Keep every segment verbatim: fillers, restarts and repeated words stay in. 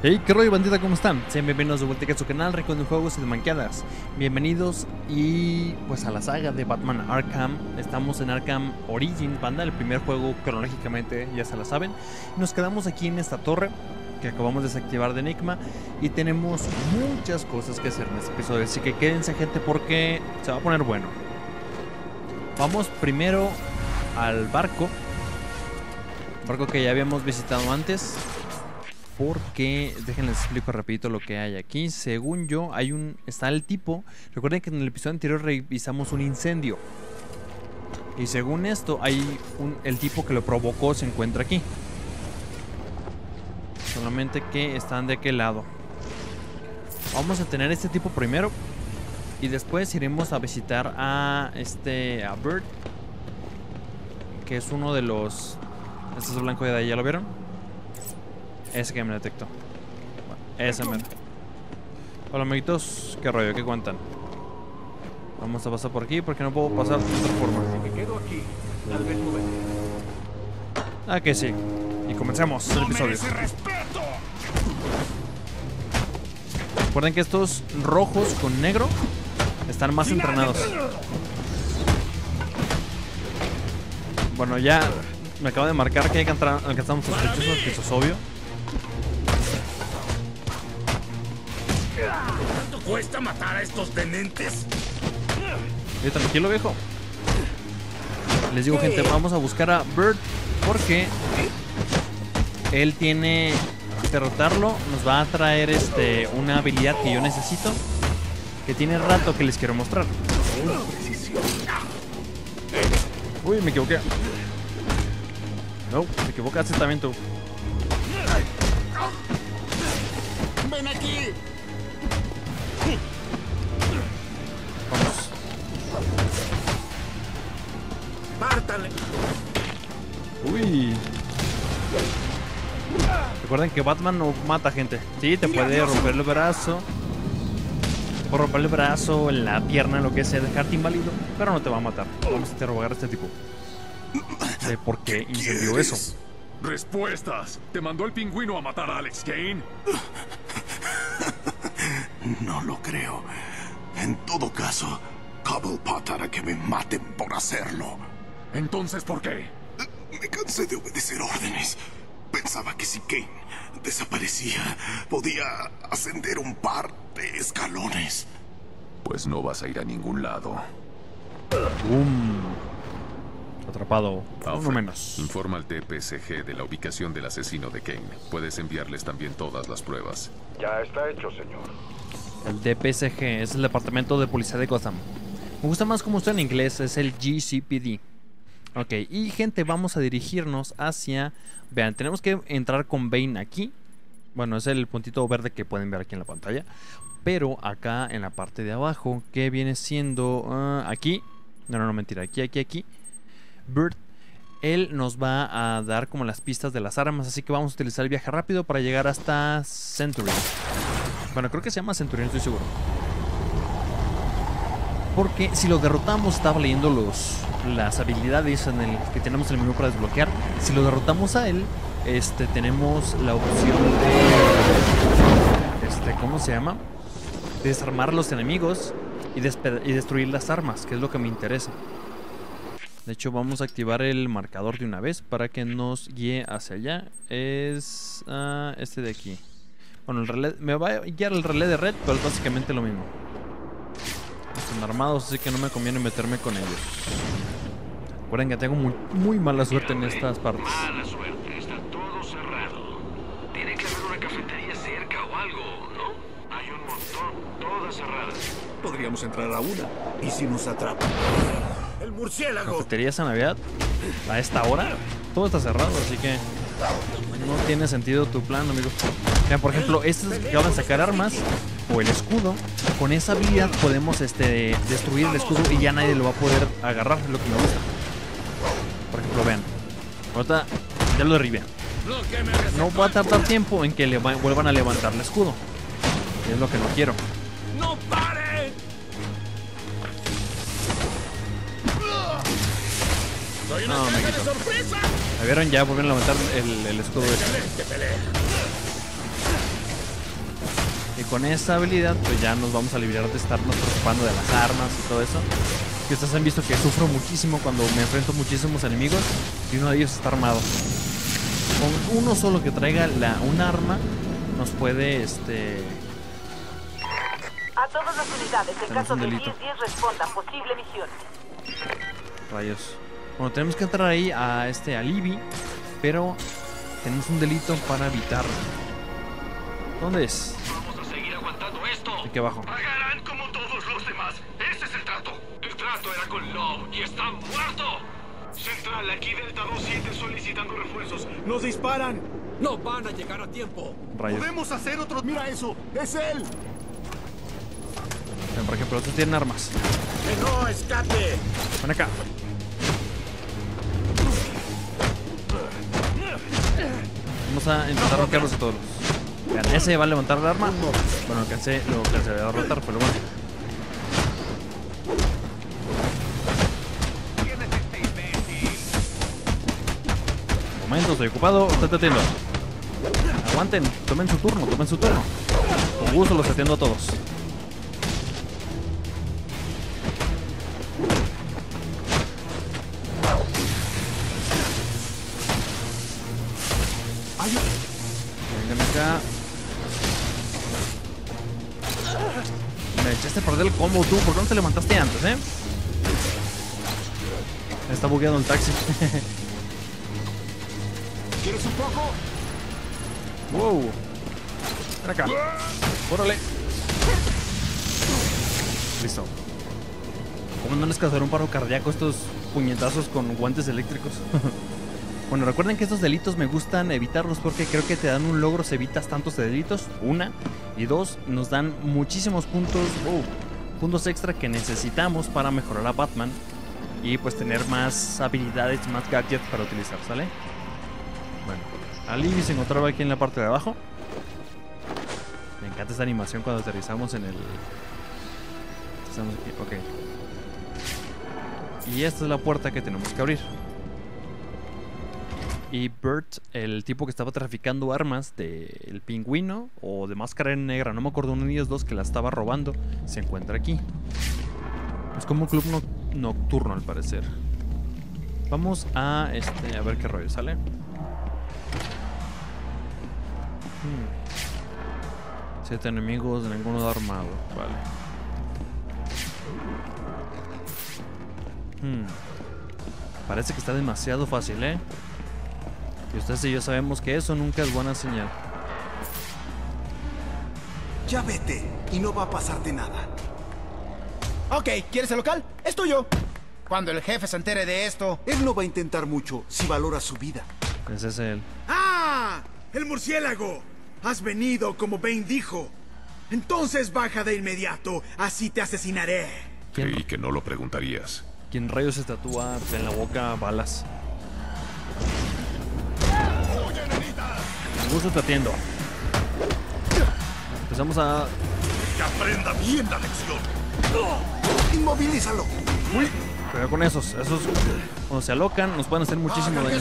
Hey, qué rollo bandita, ¿cómo están? Sean bienvenidos de vuelta aquí a su canal, Récono de Juegos y de Manqueadas. Bienvenidos y pues a la saga de Batman Arkham. Estamos en Arkham Origins, banda, el primer juego cronológicamente, ya se la saben. Nos quedamos aquí en esta torre que acabamos de desactivar de Enigma y tenemos muchas cosas que hacer en este episodio, así que quédense gente porque se va a poner bueno. Vamos primero al barco, barco que ya habíamos visitado antes. Porque, déjenles explico rapidito lo que hay aquí. Según yo, hay un está el tipo. Recuerden que en el episodio anterior revisamos un incendio. Y según esto, hay un, el tipo que lo provocó se encuentra aquí. Solamente que están de aquel lado. Vamos a tener este tipo primero. Y después iremos a visitar a este a Bird. Que es uno de los... Este es el blanco de ahí, ¿ya lo vieron? Ese que me detectó. Bueno, ese me... Hola amiguitos, qué rollo, qué cuentan. Vamos a pasar por aquí porque no puedo pasar de otra forma. Así que quedo aquí. Tal vez tú ves. Ah, que sí. Y comencemos el episodio. Recuerden que estos rojos con negro están más entrenados. Bueno, ya me acabo de marcar que hay que alcanzamos sospechosos, que eso es obvio. ¿Cuánto cuesta matar a estos dementes? Yo tranquilo, viejo. Les digo, gente, vamos a buscar a Bird porque él tiene derrotarlo, nos va a traer este una habilidad que yo necesito, que tiene rato que les quiero mostrar. Uy, me equivoqué. No, te equivocaste también tú. Ven aquí. Vamos. Pártale. Uy. Recuerden que Batman no mata gente. Sí, te puede romper el brazo. Te puede romper el brazo, la pierna, lo que sea, dejarte inválido, pero no te va a matar. Vamos a interrogar a este tipo. De por qué incendió ¿Qué eso. Respuestas. ¿Te mandó el pingüino a matar a Alex Kane? No lo creo. En todo caso, Cobblepot hará que me maten por hacerlo. Entonces, ¿por qué? Me cansé de obedecer órdenes. Pensaba que si Kane desaparecía, podía ascender un par de escalones. Pues no vas a ir a ningún lado. Um. Atrapado. Uno menos. Informa al T P C G de la ubicación del asesino de Kane. Puedes enviarles también todas las pruebas. Ya está hecho, señor. El D P S G es el Departamento de Policía de Gotham. Me gusta más como está en inglés, es el G C P D. Ok, y gente, vamos a dirigirnos hacia... Vean, tenemos que entrar con Bane aquí. Bueno, es el puntito verde que pueden ver aquí en la pantalla. Pero acá en la parte de abajo, que viene siendo... Uh, aquí. No, no, no, mentira. Aquí, aquí, aquí. Bird, él nos va a dar como las pistas de las armas, así que vamos a utilizar el viaje rápido para llegar hasta Centurion. Bueno, creo que se llama Centurion, estoy seguro. Porque si lo derrotamos, estaba leyendo los, las habilidades en el que tenemos en el menú para desbloquear. Si lo derrotamos a él, este, tenemos la opción de, este, ¿cómo se llama? Desarmar a los enemigos y, y destruir las armas, que es lo que me interesa. De hecho, vamos a activar el marcador de una vez para que nos guíe hacia allá. Es uh, este de aquí. Bueno, el relé, me va a guiar el relé de red, pero es básicamente lo mismo. Están armados, así que no me conviene meterme con ellos. Recuerden que tengo muy, muy mala suerte en estas partes. Mala suerte, está todo cerrado. Tiene que haber una cafetería cerca o algo, ¿no? Hay un montón, todas cerradas. Podríamos entrar a una, y si nos atrapan... El murciélago. Cafeterías a Navidad a esta hora, todo está cerrado, así que no tiene sentido tu plan, amigo. Mira, por ejemplo, estos que van a sacar armas o el escudo, con esa habilidad podemos este, destruir el escudo y ya nadie lo va a poder agarrar, lo que me gusta. Por ejemplo, vean, ahorita ya lo derribé. No va a tardar tiempo en que le va, vuelvan a levantar el escudo, que es lo que no quiero. ¡No paren! No, me quito. Me vieron, ya volvieron a levantar el, el escudo este. con esa habilidad pues ya nos vamos a liberar de estarnos preocupando de las armas y todo eso. Que ustedes han visto que sufro muchísimo cuando me enfrento a muchísimos enemigos y uno de ellos está armado. Con uno solo que traiga la, un arma nos puede este... A todas las unidades, en caso de diez diez respondan posible misión. Rayos. Bueno, tenemos que entrar ahí a este a Libby, pero tenemos un delito para evitarlo. ¿Dónde es? Vamos a seguir aguantando esto. Aquí abajo. Pagarán como todos los demás. Ese es el trato. El trato era con Love y está muerto. Central, aquí Delta dos siete solicitando refuerzos. ¡Nos disparan! ¡No van a llegar a tiempo! Rayos. Podemos hacer otro... ¡Mira eso! ¡Es él! Por ejemplo, otros tienen armas. ¡Que no escape! Ven acá. Vamos a intentar roquearlos a todos. Vean, ese va a levantar el arma. Bueno, alcancé, lo alcancé a derrotar, pero bueno. Un momento, estoy ocupado. Está atendiendo. Aguanten, tomen su turno, tomen su turno. Con gusto los atiendo a todos. Del combo tú, ¿por qué no te levantaste antes, eh? Está bugueado el taxi. ¿Quieres un poco? Wow. Ven acá. Órale. Listo. ¿Cómo no les causará un paro cardíaco estos puñetazos con guantes eléctricos? Bueno, recuerden que estos delitos me gustan evitarlos porque creo que te dan un logro si evitas tantos delitos, una, y dos, nos dan muchísimos puntos, oh, puntos extra que necesitamos para mejorar a Batman y pues tener más habilidades, más gadgets para utilizar, ¿sale? Bueno, a Libby se encontraba aquí en la parte de abajo. Me encanta esta animación cuando aterrizamos en el... Estamos aquí, ok. Y esta es la puerta que tenemos que abrir. Y Bird, el tipo que estaba traficando armas del pingüino o de Máscara Negra, no me acuerdo, uno de ellos dos que la estaba robando, se encuentra aquí. Es como un club no, nocturno al parecer. Vamos a este a ver qué rollo sale. hmm. Siete enemigos, ninguno de armado. Vale. hmm. Parece que está demasiado fácil, eh y ustedes y yo sabemos que eso nunca es buena señal. Ya vete y no va a pasarte nada. Ok, ¿quieres el local? Es tuyo. Cuando el jefe se entere de esto... Él no va a intentar mucho si valora su vida. Ese es él. ¡Ah! ¡El murciélago! Has venido como Bane dijo. Entonces baja de inmediato, así te asesinaré. Creí que no lo preguntarías. ¿Quién rayos se tatúa en la boca balas? Gusto te atiendo. Empezamos a... Que aprenda bien la lección. Inmovilízalo. Uy, pero con esos, esos cuando se alocan nos pueden hacer muchísimo daño.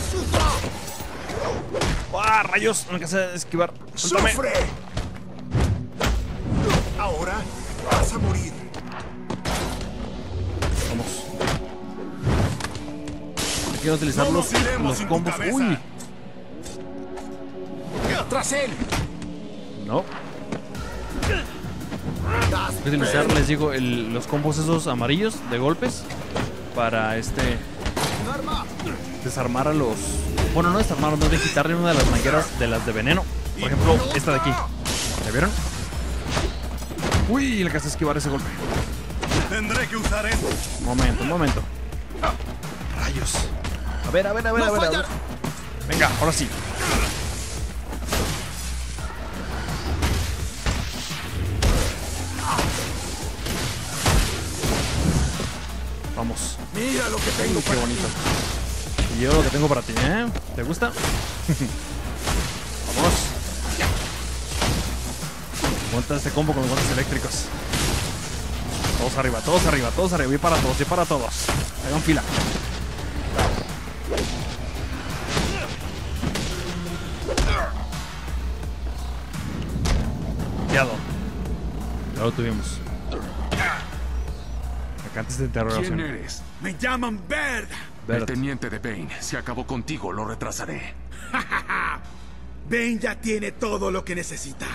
¡Ah, rayos! No quise esquivar. ¡Suéltame! ¡Sufre! Ahora vas a morir. Vamos. Quiero utilizar los, los combos. ¡Uy! ¡Tras él! No. Voy a utilizar, les digo, el, los combos esos amarillos de golpes para este... desarmar a los... Bueno, no desarmar, no de quitarle una de las mangueras de las de veneno. Por ejemplo, esta de aquí. ¿La vieron? Uy, le alcancé a esquivar ese golpe. Tendré que usar esto. Momento, un momento. Rayos. A ver, a ver, a ver, a ver, a ver. Venga, ahora sí. Vamos. Mira lo que tengo. Qué bonito. Y yo lo que tengo para ti, ¿eh? ¿Te gusta? Vamos. Monta este combo con los guantes eléctricos. Todos arriba, todos arriba, todos arriba. Y para todos, y para todos. Hagan fila. Cuidado. Ya lo tuvimos. Acá antes de interrogación. ¿Quién eres? Me llaman Bird. Bird. El teniente de Bane. Si acabó contigo, lo retrasaré. Bane ya tiene todo lo que necesita.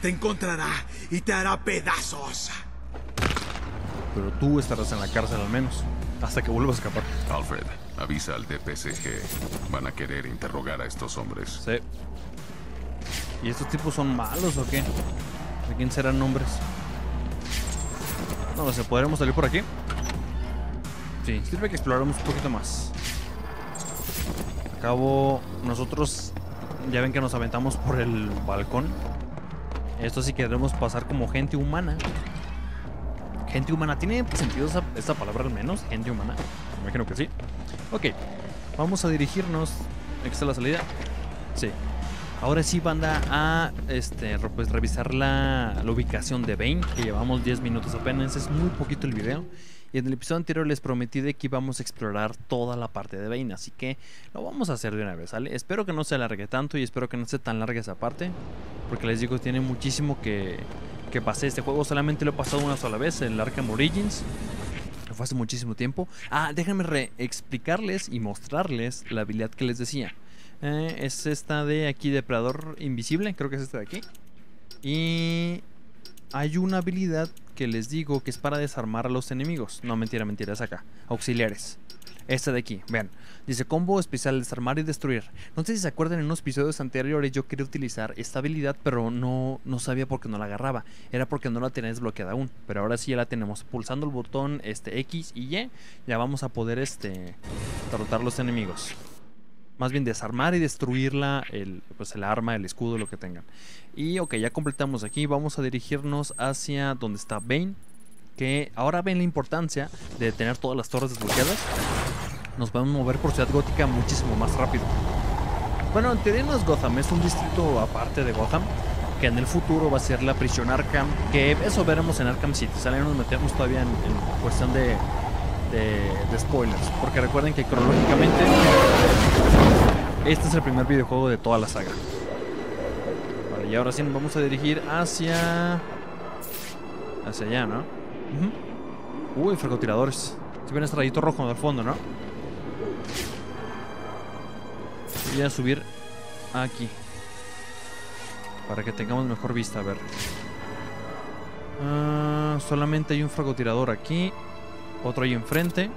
Te encontrará y te hará pedazos. Pero tú estarás en la cárcel al menos. Hasta que vuelvas a escapar. Alfred, avisa al D P C G. Van a querer interrogar a estos hombres. Sí. ¿Y estos tipos son malos o qué? ¿De quién serán nombres? No lo sé, ¿podremos salir por aquí? Sí, sirve que exploremos un poquito más. Acabo... Nosotros... Ya ven que nos aventamos por el balcón. Esto sí queremos pasar como gente humana. Gente humana, ¿tiene sentido esa, esta palabra al menos? Gente humana, me imagino que sí. Ok, vamos a dirigirnos. Aquí está la salida. Sí, ahora sí, banda, a este, pues, revisar la, la ubicación de Bane. Que llevamos diez minutos apenas, es muy poquito el video. Y en el episodio anterior les prometí de que íbamos a explorar toda la parte de Bane, así que lo vamos a hacer de una vez, ¿sale? Espero que no se alargue tanto y espero que no sea tan larga esa parte, porque les digo, tiene muchísimo que... que pasé este juego, solamente lo he pasado una sola vez, el Arkham Origins. Fue hace muchísimo tiempo. Ah, déjenme re-explicarles y mostrarles la habilidad que les decía. Eh, es esta de aquí, Depredador Invisible, creo que es esta de aquí. Y hay una habilidad que les digo que es para desarmar a los enemigos. No, mentira, mentira, es acá. Auxiliares. Esta de aquí, vean. Dice combo especial, desarmar y destruir. No sé si se acuerdan, en unos episodios anteriores yo quería utilizar esta habilidad, pero no, no sabía por qué no la agarraba. Era porque no la tenía desbloqueada aún. Pero ahora sí ya la tenemos. Pulsando el botón este, X y Y, ya vamos a poder este, derrotar los enemigos. Más bien desarmar y destruir la, el, pues el arma, el escudo, lo que tengan. Y ok, ya completamos aquí. Vamos a dirigirnos hacia donde está Bane. Que ahora ven la importancia de tener todas las torres desbloqueadas. Nos podemos mover por Ciudad Gótica muchísimo más rápido. Bueno, en teoría no es Gotham, es un distrito aparte de Gotham, que en el futuro va a ser la prisión Arkham. Que eso veremos en Arkham City. Salen, nos metemos todavía en, en cuestión de, de, de spoilers. Porque recuerden que cronológicamente este es el primer videojuego de toda la saga. Vale, y ahora sí nos vamos a dirigir hacia... hacia allá, ¿no? Uh-huh. Uy, francotiradores. Si ven este rayito rojo del fondo, ¿no? Voy a subir aquí para que tengamos mejor vista. A ver, ah, solamente hay un francotirador aquí. Otro ahí enfrente.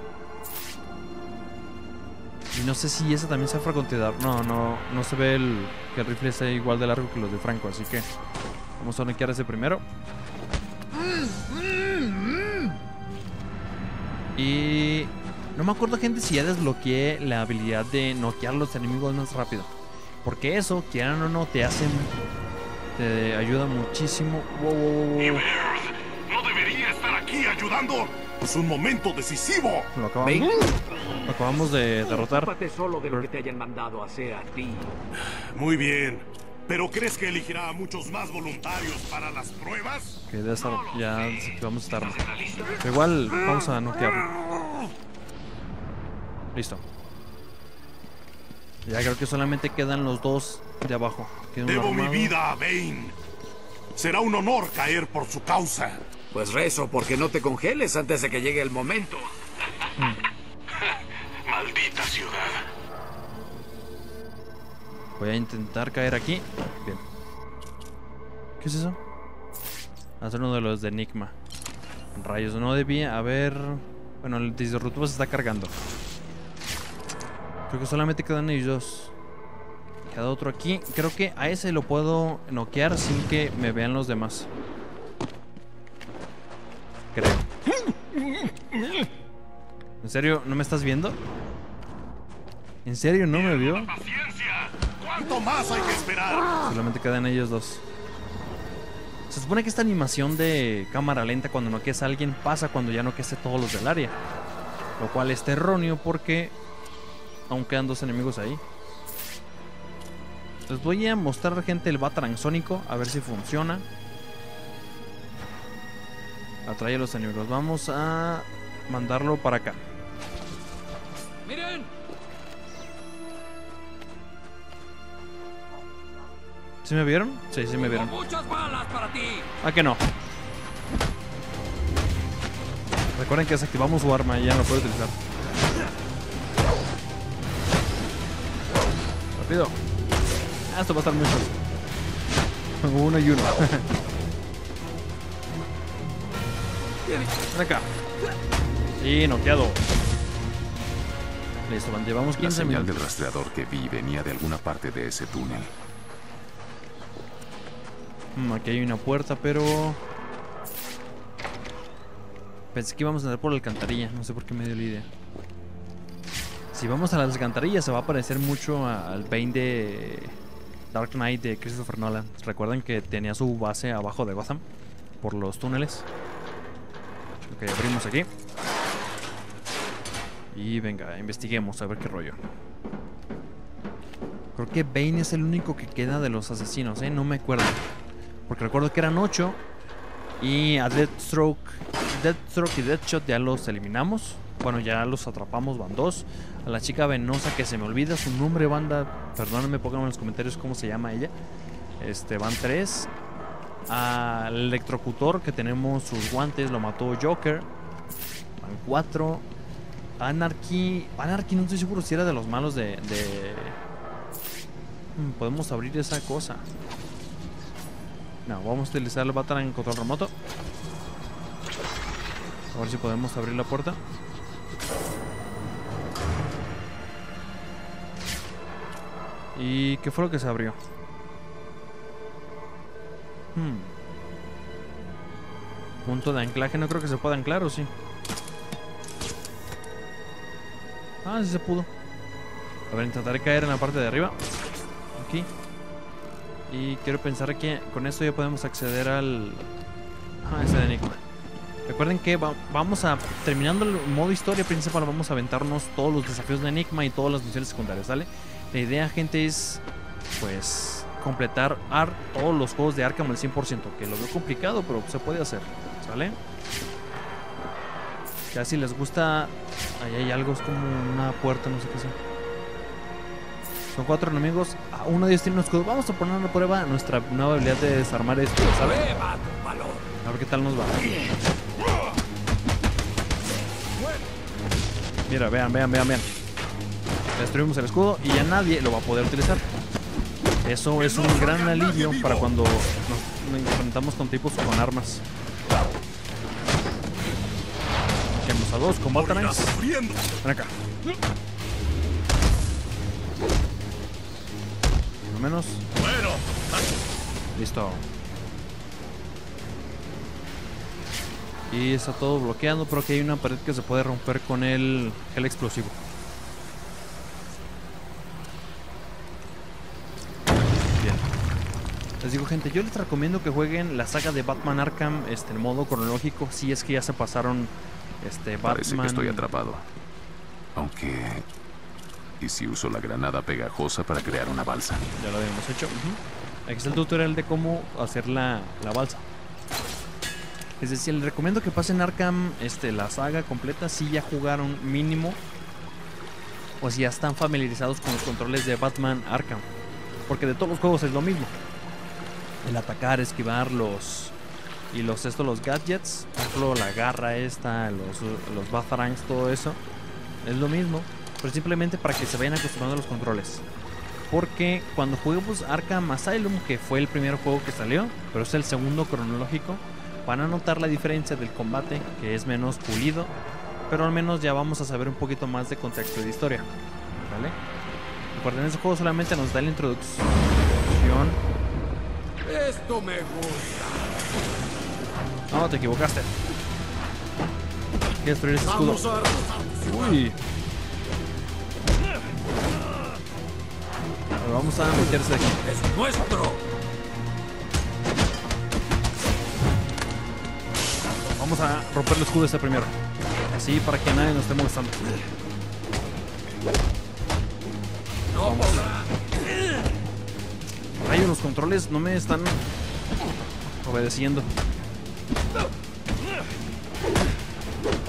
Y no sé si ese también sea francotirador. No, no, no se ve el, que el rifle sea igual de largo que los de Franco. Así que vamos a noquear ese primero. Y no me acuerdo, gente, si ya desbloqueé la habilidad de noquear a los enemigos más rápido. Porque eso, quieran o no, te hace... te ayuda muchísimo. Wow, wow, wow. ¡No debería estar aquí ayudando! ¡Es un momento decisivo! Lo acabamos, lo acabamos de derrotar. Ocúpate solo de lo que te hayan mandado a hacer a ti. Muy bien. ¿Pero crees que elegirá a muchos más voluntarios para las pruebas? Que de estar, ya vamos a estar. Pero igual vamos a noquearlo. Listo. Ya creo que solamente quedan los dos de abajo. Debo mi vida a Bane. Será un honor caer por su causa. Pues rezo porque no te congeles antes de que llegue el momento. Mm. Maldita ciudad. Voy a intentar caer aquí. Bien. ¿Qué es eso? Hacer uno de los de Enigma. Rayos, no debía. A ver. Bueno, el disruptivo se está cargando. Creo que solamente quedan ellos dos. Queda otro aquí. Creo que a ese lo puedo noquear sin que me vean los demás. Creo. ¿En serio? ¿No me estás viendo? ¿En serio no me vio? ¿Cuánto más hay que esperar? Solamente quedan ellos dos. Se supone que esta animación de cámara lenta cuando noqueas a alguien pasa cuando ya noqueaste todos los del área. Lo cual es erróneo porque aún quedan dos enemigos ahí. Les voy a mostrar, gente, el Batarang Sónico. A ver si funciona. Atrae a los enemigos. Vamos a mandarlo para acá. ¡Miren! ¿Sí me vieron? Sí, sí me vieron. ¿A que no? Recuerden que desactivamos su arma y ya no lo puede utilizar. Rápido. Ah, esto va a estar muy fácil. Uno y uno. Ven acá. Y noqueado. Listo, van, llevamos quince minutos. La señal del rastreador que vi venía de alguna parte de ese túnel. Hmm, aquí hay una puerta, pero... pensé que íbamos a andar por la alcantarilla. No sé por qué me dio la idea. Si vamos a las alcantarillas se va a parecer mucho al Bane de Dark Knight de Christopher Nolan. Recuerden que tenía su base abajo de Gotham, por los túneles. Ok, abrimos aquí. Y venga, investiguemos a ver qué rollo. Creo que Bane es el único que queda de los asesinos, ¿eh? No me acuerdo. Porque recuerdo que eran ocho. Y a Deathstroke Deathstroke y Deathshot ya los eliminamos. Bueno, ya los atrapamos, van dos. A la chica venosa que se me olvida su nombre, banda. Perdónenme, pónganme en los comentarios cómo se llama ella. Este, van tres. Al Electrocutor, que tenemos sus guantes, lo mató Joker. Van cuatro. Anarchy. Anarchy, no estoy seguro si era de los malos de... de... Podemos abrir esa cosa. No, vamos a utilizar el Batman en control remoto. A ver si podemos abrir la puerta. ¿Y qué fue lo que se abrió? Hmm. Punto de anclaje, no creo que se pueda anclar, ¿o sí? Ah, sí se pudo. A ver, intentaré caer en la parte de arriba. Aquí. Y quiero pensar que con esto ya podemos acceder al... ah, ese de Enigma. Recuerden que va, vamos a... terminando el modo historia principal, vamos a aventarnos todos los desafíos de Enigma y todas las misiones secundarias, ¿sale? La idea, gente, es... pues... completar Ar o los juegos de Arkham al cien por ciento. Que lo veo complicado, pero se puede hacer, ¿sale? Ya si les gusta... ahí hay algo, es como una puerta, no sé qué sea. Son cuatro enemigos, a uno de ellos tiene un escudo. Vamos a poner a prueba nuestra nueva habilidad de desarmar esto, ¿sabes? A ver qué tal nos va. Mira, vean, vean, vean, vean. Destruimos el escudo y ya nadie lo va a poder utilizar. Eso es un gran alivio para cuando nos enfrentamos con tipos con armas. Echemos a dos, combátanos. Ven acá. Por lo menos. Listo. Y está todo bloqueando, pero aquí hay una pared que se puede romper con el gel explosivo. Bien. Les digo, gente, yo les recomiendo que jueguen la saga de Batman Arkham este, en modo cronológico, si es que ya se pasaron este, Batman... Parece que estoy atrapado. Aunque... y si uso la granada pegajosa para crear una balsa. Ya lo habíamos hecho. Uh-huh. Aquí está el tutorial de cómo hacer la, la balsa. Es decir, les recomiendo que pasen Arkham este, la saga completa si ya jugaron mínimo o si ya están familiarizados con los controles de Batman Arkham, porque de todos los juegos es lo mismo. El atacar, esquivar los y los esto, los gadgets, por ejemplo la garra esta, los, los batarangs, todo eso es lo mismo, pero simplemente para que se vayan acostumbrando a los controles. Porque cuando jugamos Arkham Asylum, que fue el primer juego que salió, pero es el segundo cronológico, van a notar la diferencia del combate, que es menos pulido, pero al menos ya vamos a saber un poquito más de contexto y de historia, ¿vale? Recuerden, este juego solamente nos da la introducción. Esto me gusta. No, te equivocaste. Hay que destruir ese escudo. Uy. Vamos a meterse aquí. ¡Es nuestro! Vamos a romper el escudo este primero. Así para que nadie nos esté molestando. Vamos. Rayos, los controles no me están obedeciendo.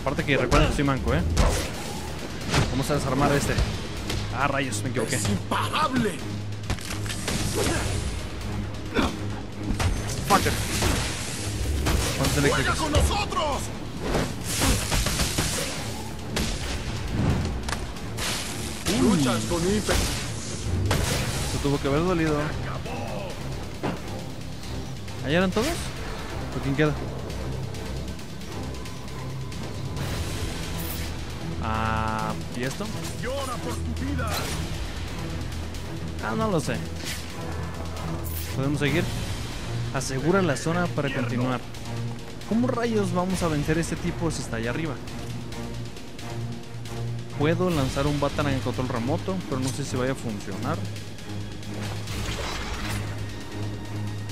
Aparte que recuerden que soy manco, ¿eh? Vamos a desarmar este. Ah, rayos, me equivoqué. ¡Es imparable! ¡Fucker! ¡Juega con nosotros! Luchas con ímpetu. Eso tuvo que haber dolido. ¿Allá eran todos? ¿O quién queda? Ah, ¿y esto? Llora por tu vida. Ah, no lo sé. ¿Podemos seguir? Asegura la zona para continuar. ¿Cómo rayos vamos a vencer a este tipo si está allá arriba? Puedo lanzar un Batman en control remoto, pero no sé si vaya a funcionar.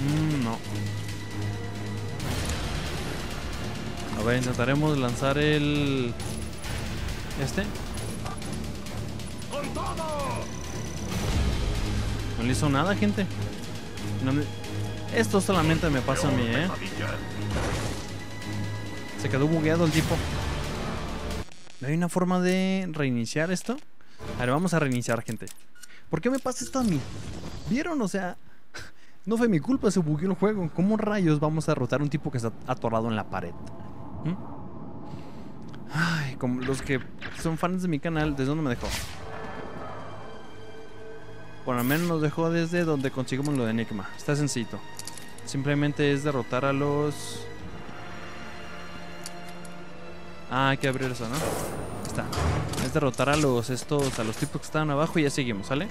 Mm, no. A ver, intentaremos lanzar el... este. No le hizo nada, gente. No me... Esto solamente me pasa a mí, eh. Se quedó bugueado el tipo. ¿No hay una forma de reiniciar esto? A ver, vamos a reiniciar, gente. ¿Por qué me pasa esto a mí? ¿Vieron? O sea, no fue mi culpa, se bugueó el juego. ¿Cómo rayos vamos a derrotar a un tipo que está atorado en la pared? ¿Mm? Ay, como los que son fans de mi canal, ¿desde dónde me dejó? Por lo menos nos dejó desde donde conseguimos lo de Enigma. Está sencillo. Simplemente es derrotar a los... Ah, hay que abrir eso, ¿no? Ahí está. Es derrotar a los estos, a los tipos que estaban abajo y ya seguimos, ¿sale?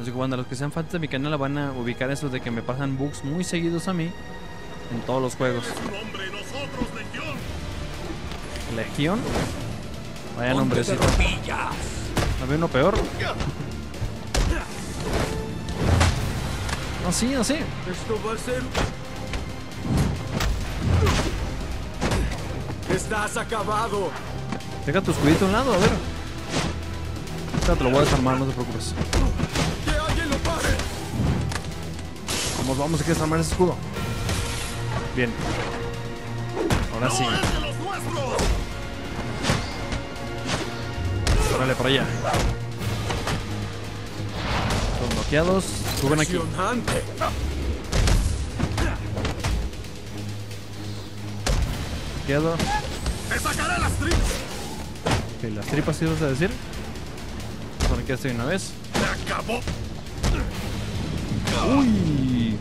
Así que bueno, los que sean fans de mi canal van a ubicar eso de que me pasan bugs muy seguidos a mí en todos los juegos. Legión. Vaya nombrecito. Había uno peor. No, sí, no, sí. Esto va a ser... Estás acabado. Deja tu escudito a un lado, a ver. Ahorita te lo voy a desarmar, no te preocupes. Que alguien lo pare. Vamos, vamos, hay que desarmar ese escudo. Bien. Ahora no sí. Es de los nuestros. Órale, por allá. Los bloqueados. Suben aquí. Bloqueado. ¡Te sacaré las tripas! Ok, las tripas, ¿sí vas a decir? Por aquí estoy una vez. ¡Se acabó! ¡Uy!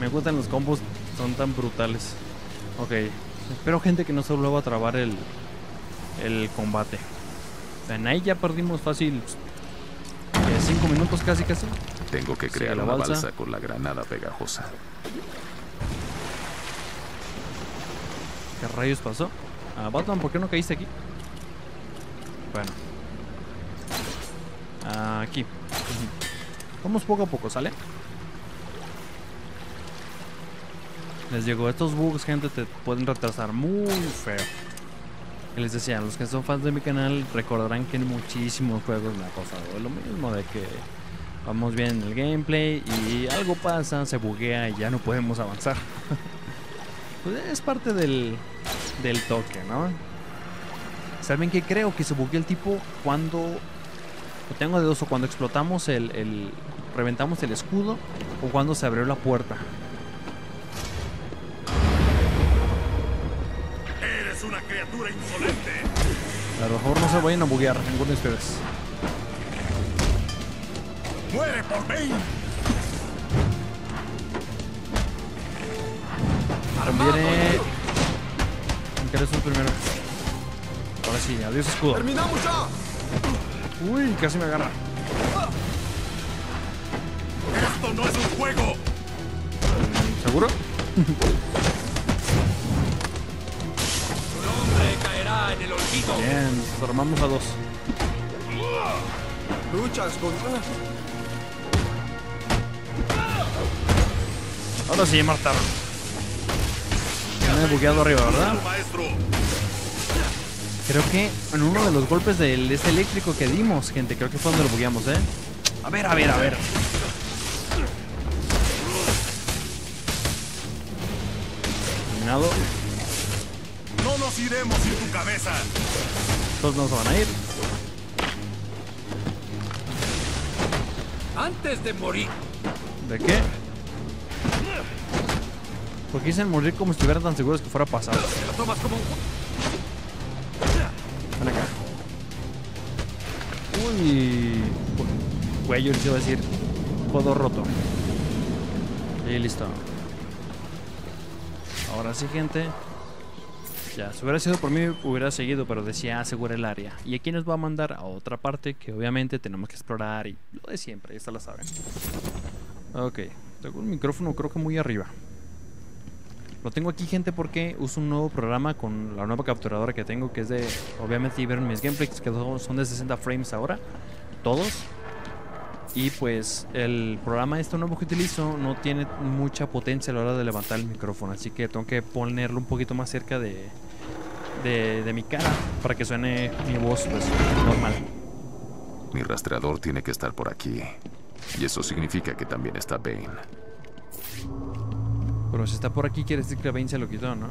Me gustan los combos, son tan brutales. Ok, espero, gente, que no se vuelva a trabar el, el combate. O sea, en ahí ya perdimos fácil cinco minutos casi casi. Tengo que crear una balsa. balsa con la granada pegajosa. ¿Qué rayos pasó? Ah, Batman, ¿por qué no caíste aquí? Bueno. Ah, aquí. Vamos poco a poco, ¿sale? Les digo, estos bugs, gente, te pueden retrasar muy feo. Les decía, los que son fans de mi canal recordarán que en muchísimos juegos me ha pasado lo mismo, de que vamos bien en el gameplay y algo pasa, se buguea y ya no podemos avanzar. Pues es parte del, del toque, ¿no? ¿Saben qué? Creo que se bugueó el tipo cuando... Lo tengo de dos, o cuando explotamos el, el... reventamos el escudo, o cuando se abrió la puerta. ¡Eres una criatura insolente! A lo mejor no se vayan a buguear ninguno de ustedes. ¡Muere por Bane! Conviene encarar un primero. Ahora sí, adiós escudo. ¡Terminamos ya! Uy, casi me agarra. ¡Esto no es un juego! ¿Seguro? Un hombre caerá en el olvido. Bien, nos armamos a dos. Luchas contra... Ahora sí, mataron. Me he bugueado arriba, ¿verdad? Creo que en uno de los golpes del este eléctrico que dimos, gente, creo que fue donde lo bugueamos, ¿eh? A ver, a ver, a ver. Terminado. No nos iremos sin tu cabeza. Todos nos van a ir. Antes de morir. ¿De qué? Porque dicen morir como si estuvieran tan seguros que fuera pasado. Ven acá. Uy, güey, yo les iba a decir codo roto. Y listo. Ahora sí, gente. Ya, si hubiera sido por mí, hubiera seguido, pero decía asegura el área. Y aquí nos va a mandar a otra parte que obviamente tenemos que explorar y lo de siempre, esta la saben. Ok, tengo un micrófono creo que muy arriba. Lo tengo aquí, gente, porque uso un nuevo programa con la nueva capturadora que tengo, que es de... Obviamente vieron mis gameplays que son de sesenta frames ahora, todos. Y pues el programa este nuevo que utilizo no tiene mucha potencia a la hora de levantar el micrófono, así que tengo que ponerlo un poquito más cerca de, de, de mi cara para que suene mi voz pues normal. Mi rastreador tiene que estar por aquí, y eso significa que también está Bane. Pero si está por aquí, quiere decir que Bane se lo quitó, ¿no?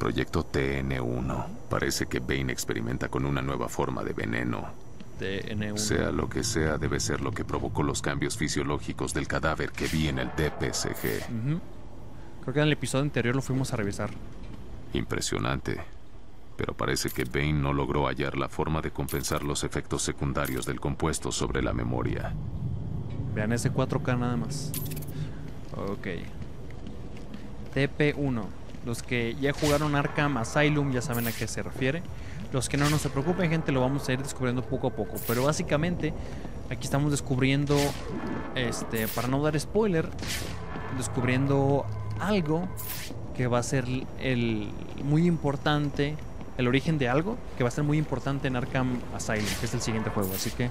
Proyecto T N uno. Parece que Bane experimenta con una nueva forma de veneno. T N uno. Sea lo que sea, debe ser lo que provocó los cambios fisiológicos del cadáver que vi en el D P S G. Uh-huh. Creo que en el episodio anterior lo fuimos a revisar. Impresionante. Pero parece que Bane no logró hallar la forma de compensar los efectos secundarios del compuesto sobre la memoria. Vean ese cuatro K nada más. Ok. T P uno. Los que ya jugaron Arkham Asylum ya saben a qué se refiere. Los que no, no se preocupen, gente, lo vamos a ir descubriendo poco a poco. Pero básicamente aquí estamos descubriendo, este, para no dar spoiler, descubriendo algo que va a ser el muy importante, el origen de algo que va a ser muy importante en Arkham Asylum, que es el siguiente juego. Así que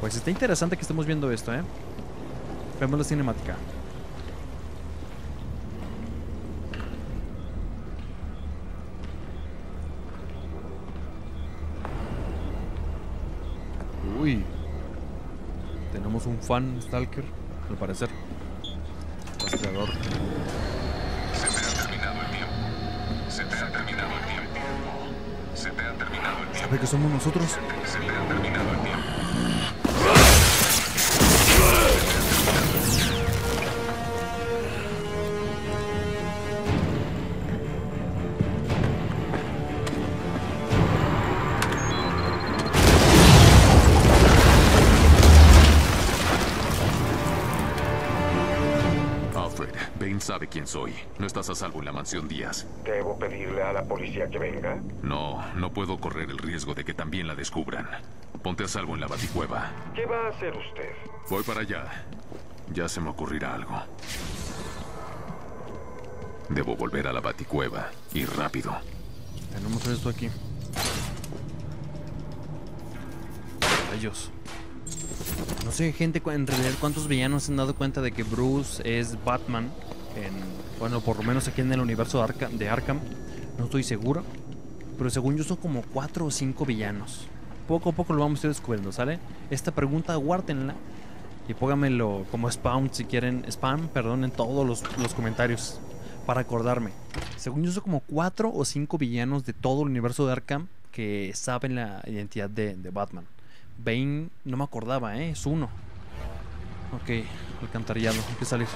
pues está interesante que estemos viendo esto, ¿eh? Vemos la cinemática. Uy, tenemos un fan stalker, al parecer. Rastreador. Se te ha terminado el tiempo. Se te ha terminado el tiempo. Se te ha terminado el tiempo. ¿Sabe que somos nosotros? Se te, se te ha terminado el tiempo. Sabe quién soy. No estás a salvo en la mansión Díaz. ¿Debo pedirle a la policía que venga? No, no puedo correr el riesgo de que también la descubran. Ponte a salvo en la baticueva. ¿Qué va a hacer usted? Voy para allá. Ya se me ocurrirá algo. Debo volver a la baticueva. Y rápido. Tenemos esto aquí. Ellos. No sé, gente, en realidad cuántos villanos se han dado cuenta de que Bruce es Batman. En, bueno, por lo menos aquí en el universo de Arkham, de Arkham no estoy seguro, pero según yo son como cuatro o cinco villanos. Poco a poco lo vamos a ir descubriendo, ¿sale? Esta pregunta guárdenla y pónganmelo como spam, si quieren spam, perdón, en todos los, los comentarios para acordarme. Según yo son como cuatro o cinco villanos de todo el universo de Arkham que saben la identidad de, de Batman. Bane, no me acordaba, ¿eh? Es uno. Ok, alcantarillado, hay que salir.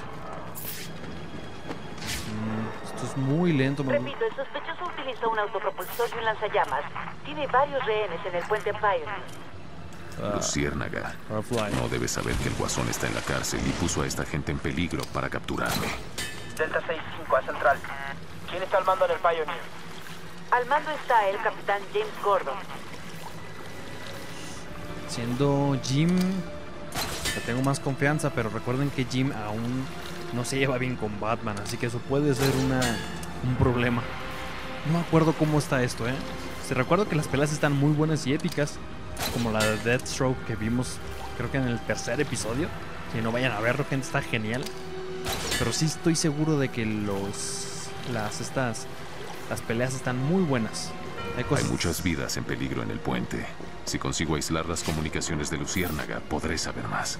Esto es muy lento, mamá. Repito, el sospechoso utilizó un autopropulsor y un lanzallamas. Tiene varios rehenes en el puente Pioneer. Uh, Luciérnaga. No debe saber que el Guasón está en la cárcel y puso a esta gente en peligro para capturarme. Delta seis cinco a Central. ¿Quién está al mando en el Pioneer? Al mando está el capitán James Gordon. Siendo Jim, que tengo más confianza, pero recuerden que Jim aún... no se lleva bien con Batman, así que eso puede ser una, un problema. No me acuerdo cómo está esto, ¿eh? Se recuerdo que las peleas están muy buenas y épicas, como la de Deathstroke que vimos, creo que en el tercer episodio. Si no vayan a verlo, gente, está genial. Pero sí estoy seguro de que los las estas las peleas están muy buenas. Hay, cosas... Hay muchas vidas en peligro en el puente. Si consigo aislar las comunicaciones de Luciérnaga, podré saber más.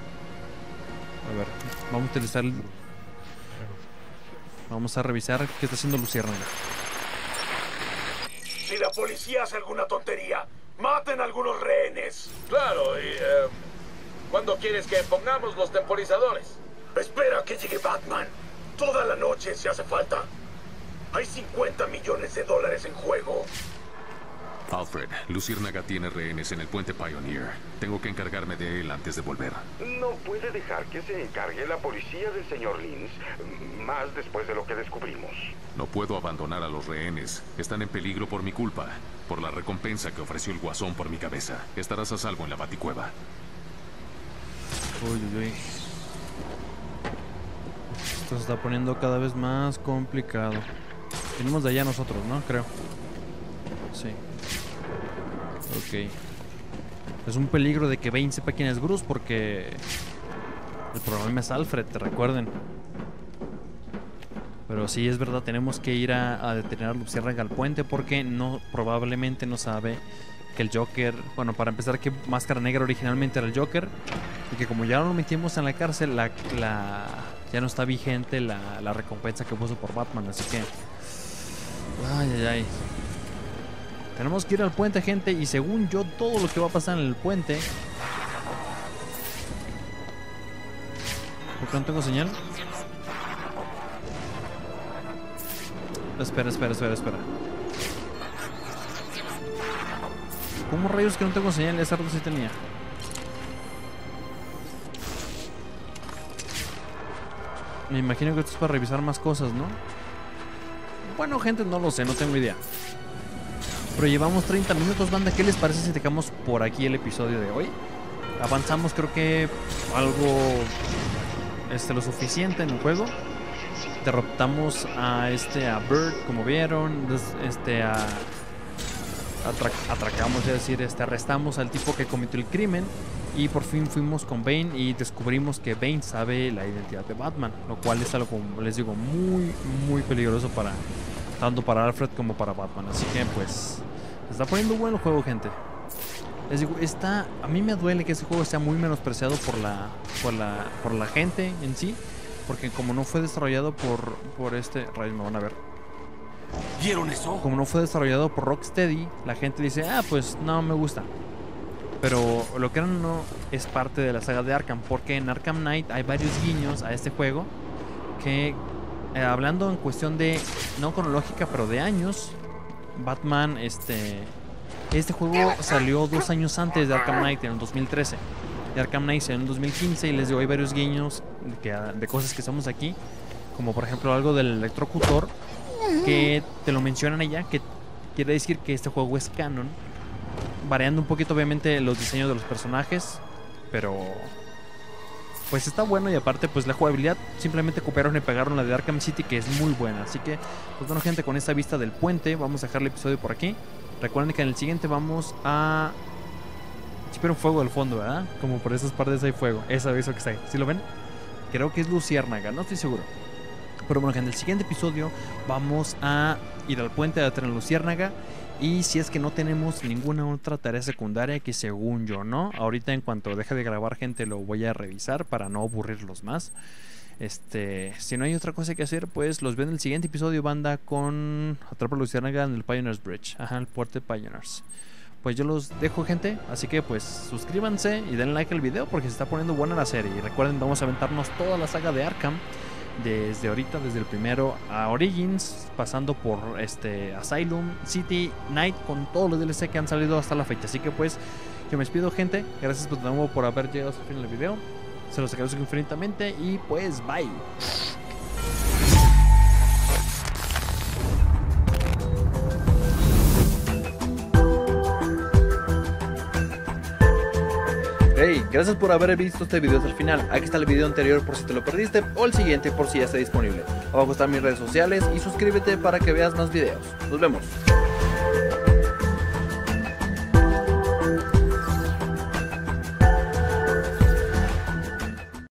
A ver, vamos a utilizar... el... Vamos a revisar qué está haciendo Luciérnaga. Si la policía hace alguna tontería, maten a algunos rehenes. Claro, y... Eh, ¿cuándo quieres que pongamos los temporizadores? Espera que llegue Batman. Toda la noche si hace falta. Hay cincuenta millones de dólares en juego. Alfred, Luciérnaga tiene rehenes en el puente Pioneer. Tengo que encargarme de él antes de volver. No puede dejar que se encargue la policía del señor Lins, más después de lo que descubrimos. No puedo abandonar a los rehenes. Están en peligro por mi culpa, por la recompensa que ofreció el Guasón por mi cabeza. Estarás a salvo en la Baticueva. Uy, uy. Esto se está poniendo cada vez más complicado. Venimos de allá nosotros, ¿no? Creo. Sí. Ok. Es un peligro de que Bane sepa quién es Bruce, porque el problema es Alfred, te recuerden. Pero sí, es verdad, tenemos que ir a, a detener a Luciérnaga al puente, porque no, probablemente no sabe que el Joker... Bueno, para empezar, que Máscara Negra originalmente era el Joker, y que como ya lo metimos en la cárcel, la, la, ya no está vigente la, la recompensa que puso por Batman, así que... Ay, ay, ay. Tenemos que ir al puente, gente, y según yo, todo lo que va a pasar en el puente... ¿Por qué no tengo señal? Espera, espera, espera, espera. ¿Cómo rayos que no tengo señal? Esa ruta sí tenía. Me imagino que esto es para revisar más cosas, ¿no? Bueno, gente, no lo sé, no tengo idea. Pero llevamos treinta minutos, banda. ¿Qué les parece si dejamos por aquí el episodio de hoy? Avanzamos, creo que algo este, lo suficiente en el juego. Derrotamos a este a Bird, como vieron. Este a atra atracamos, es decir, este arrestamos al tipo que cometió el crimen. Y por fin fuimos con Bane y descubrimos que Bane sabe la identidad de Batman, lo cual es algo, les digo, muy muy peligroso para tanto para Alfred como para Batman. Así que pues se está poniendo bueno el juego, gente. Les digo, está, a mí me duele que ese juego sea muy menospreciado por la por la por la gente en sí, porque como no fue desarrollado por por este rayos, me van a ver. ¿Vieron eso? Como no fue desarrollado por Rocksteady, la gente dice, "Ah, pues no me gusta." Pero lo que eran no es parte de la saga de Arkham, porque en Arkham Knight hay varios guiños a este juego que Eh, hablando en cuestión de, no cronológica, pero de años, Batman, este este juego salió dos años antes de Arkham Knight, en el dos mil trece. De Arkham Knight salió en el dos mil quince, y les digo, hay varios guiños de, que, de cosas que estamos aquí, como por ejemplo algo del Electrocutor, que te lo mencionan allá, que quiere decir que este juego es canon, variando un poquito obviamente los diseños de los personajes, pero... pues está bueno, y aparte pues la jugabilidad simplemente copiaron y pegaron la de Arkham City, que es muy buena. Así que pues bueno, gente, con esta vista del puente vamos a dejar el episodio por aquí. Recuerden que en el siguiente vamos a... Espero fuego al fondo, ¿verdad? Como por esas partes hay fuego. Esa vez que está ahí, ¿sí lo ven? Creo que es Luciérnaga, no estoy seguro. Pero bueno, gente, en el siguiente episodio vamos a ir al puente de Tren Luciérnaga. Y si es que no tenemos ninguna otra tarea secundaria, que según yo no, ahorita en cuanto deje de grabar, gente, lo voy a revisar para no aburrirlos más. Este, si no hay otra cosa que hacer, pues los veo en el siguiente episodio, banda, con Atrapa Luciérnaga en el Pioneers Bridge. Ajá, el puerto de Pioneers. Pues yo los dejo, gente, así que pues suscríbanse y den like al video, porque se está poniendo buena la serie. Y recuerden, vamos a aventarnos toda la saga de Arkham, desde ahorita, desde el primero a Origins, pasando por este Asylum, City, Night, con todos los D L C que han salido hasta la fecha. Así que pues yo me despido, gente. Gracias por, de nuevo, por haber llegado hasta el final del video. Se los agradezco infinitamente y pues bye. Hey, gracias por haber visto este video hasta el final. Aquí está el video anterior por si te lo perdiste, o el siguiente por si ya está disponible. Abajo están mis redes sociales y suscríbete para que veas más videos. Nos vemos.